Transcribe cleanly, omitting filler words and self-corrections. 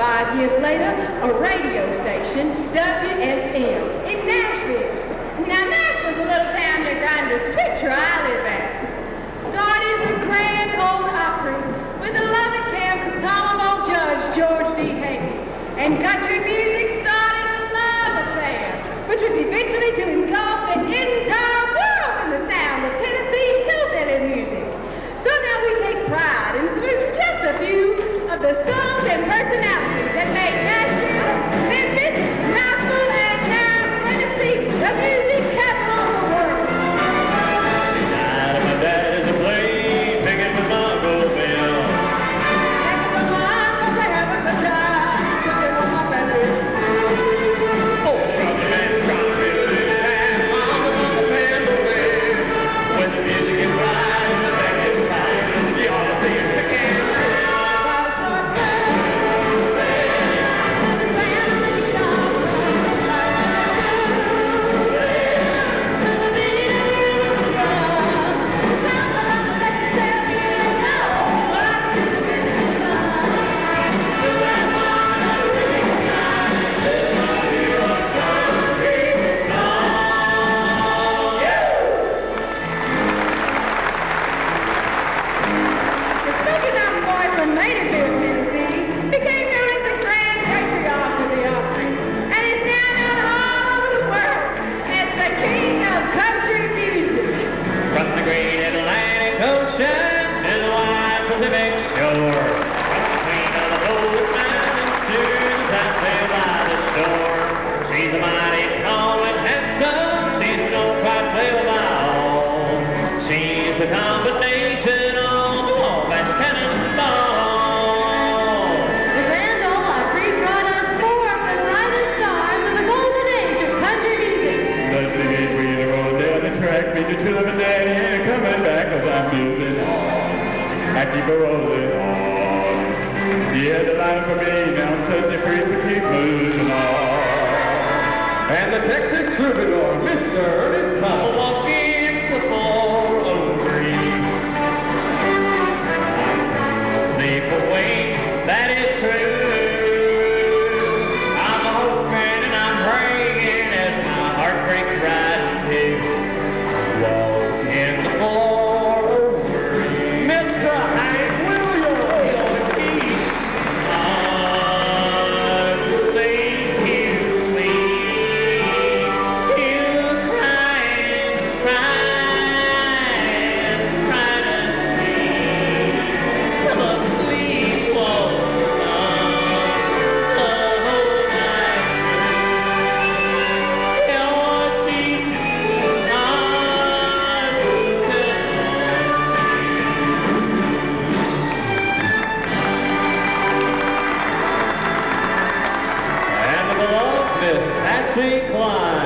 5 years later, a radio station, WSM, in Nashville. Now, Nashville's a little town near Grinders Switch, where I live at. Started the grand old opera with the loving care of the solemn old judge, George D. Hayden. And country music started a love affair, which was eventually to engulf an entire world in the sound of Tennessee hillbilly music. So now we take pride and salute just a few of the songs and personalities that made Nashville, Memphis, Knoxville, and now Tennessee the music capital of the world. Night of my dad is a play, picking with my gold bell. Thanks for my uncles, I have a good time, so they want my feathers still. Oh, brother, man's got a riddle in his hand, mama's on the bandwagon. When the music is right, the band is right, you ought to see it again. St. Clyde.